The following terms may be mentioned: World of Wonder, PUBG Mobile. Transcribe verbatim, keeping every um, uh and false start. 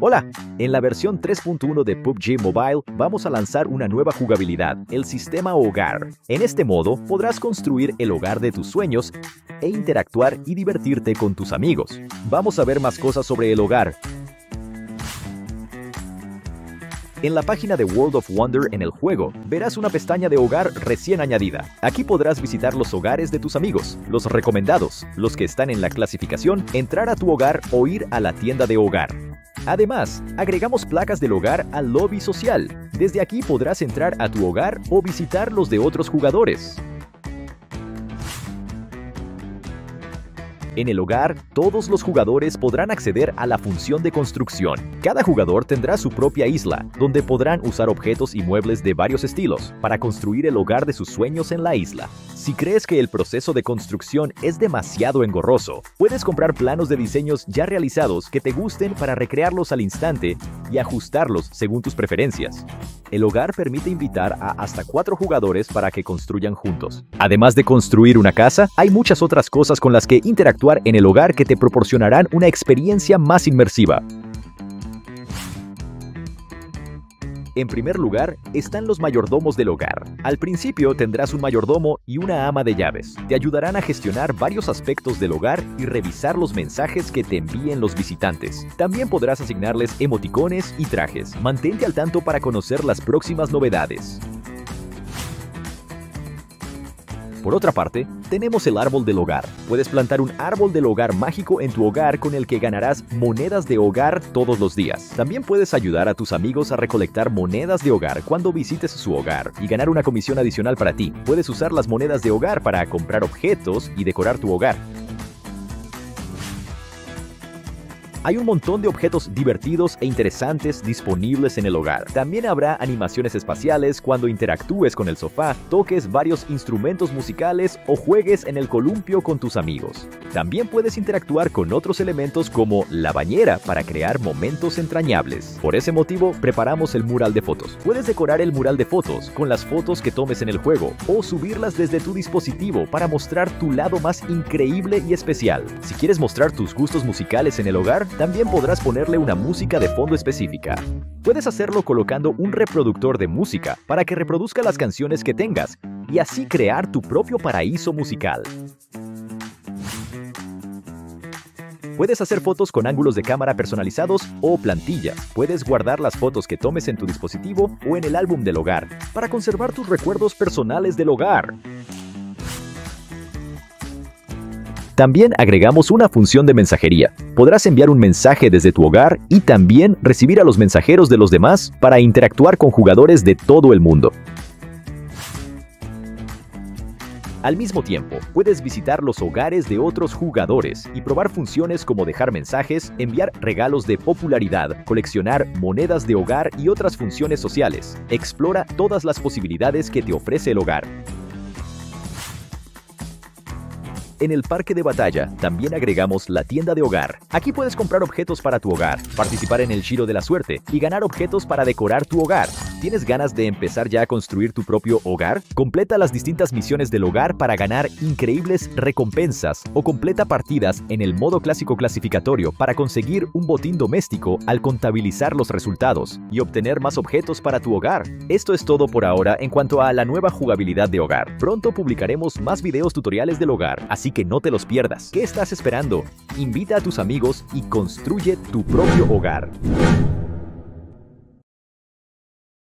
Hola, en la versión tres punto uno de P U B G Mobile vamos a lanzar una nueva jugabilidad, el sistema hogar. En este modo podrás construir el hogar de tus sueños e interactuar y divertirte con tus amigos. Vamos a ver más cosas sobre el hogar. En la página de World of Wonder en el juego, verás una pestaña de hogar recién añadida. Aquí podrás visitar los hogares de tus amigos, los recomendados, los que están en la clasificación, entrar a tu hogar o ir a la tienda de hogar. Además, agregamos placas del hogar al lobby social. Desde aquí podrás entrar a tu hogar o visitar los de otros jugadores. En el hogar, todos los jugadores podrán acceder a la función de construcción. Cada jugador tendrá su propia isla, donde podrán usar objetos y muebles de varios estilos para construir el hogar de sus sueños en la isla. Si crees que el proceso de construcción es demasiado engorroso, puedes comprar planos de diseños ya realizados que te gusten para recrearlos al instante y ajustarlos según tus preferencias. El hogar permite invitar a hasta cuatro jugadores para que construyan juntos. Además de construir una casa, hay muchas otras cosas con las que interactuar en el hogar que te proporcionarán una experiencia más inmersiva. En primer lugar, están los mayordomos del hogar. Al principio tendrás un mayordomo y una ama de llaves. Te ayudarán a gestionar varios aspectos del hogar y revisar los mensajes que te envíen los visitantes. También podrás asignarles emoticones y trajes. Mantente al tanto para conocer las próximas novedades. Por otra parte, tenemos el árbol del hogar. Puedes plantar un árbol del hogar mágico en tu hogar con el que ganarás monedas de hogar todos los días. También puedes ayudar a tus amigos a recolectar monedas de hogar cuando visites su hogar y ganar una comisión adicional para ti. Puedes usar las monedas de hogar para comprar objetos y decorar tu hogar. Hay un montón de objetos divertidos e interesantes disponibles en el hogar. También habrá animaciones espaciales cuando interactúes con el sofá, toques varios instrumentos musicales o juegues en el columpio con tus amigos. También puedes interactuar con otros elementos como la bañera para crear momentos entrañables. Por ese motivo, preparamos el mural de fotos. Puedes decorar el mural de fotos con las fotos que tomes en el juego o subirlas desde tu dispositivo para mostrar tu lado más increíble y especial. Si quieres mostrar tus gustos musicales en el hogar, también podrás ponerle una música de fondo específica. Puedes hacerlo colocando un reproductor de música para que reproduzca las canciones que tengas y así crear tu propio paraíso musical. Puedes hacer fotos con ángulos de cámara personalizados o plantillas. Puedes guardar las fotos que tomes en tu dispositivo o en el álbum del hogar para conservar tus recuerdos personales del hogar. También agregamos una función de mensajería. Podrás enviar un mensaje desde tu hogar y también recibir a los mensajeros de los demás para interactuar con jugadores de todo el mundo. Al mismo tiempo, puedes visitar los hogares de otros jugadores y probar funciones como dejar mensajes, enviar regalos de popularidad, coleccionar monedas de hogar y otras funciones sociales. Explora todas las posibilidades que te ofrece el hogar. En el parque de batalla también agregamos la tienda de hogar. Aquí puedes comprar objetos para tu hogar, participar en el giro de la suerte y ganar objetos para decorar tu hogar. ¿Tienes ganas de empezar ya a construir tu propio hogar? Completa las distintas misiones del hogar para ganar increíbles recompensas o completa partidas en el modo clásico clasificatorio para conseguir un botín doméstico al contabilizar los resultados y obtener más objetos para tu hogar. Esto es todo por ahora en cuanto a la nueva jugabilidad de hogar. Pronto publicaremos más videos tutoriales del hogar, así que no te los pierdas. ¿Qué estás esperando? Invita a tus amigos y construye tu propio hogar.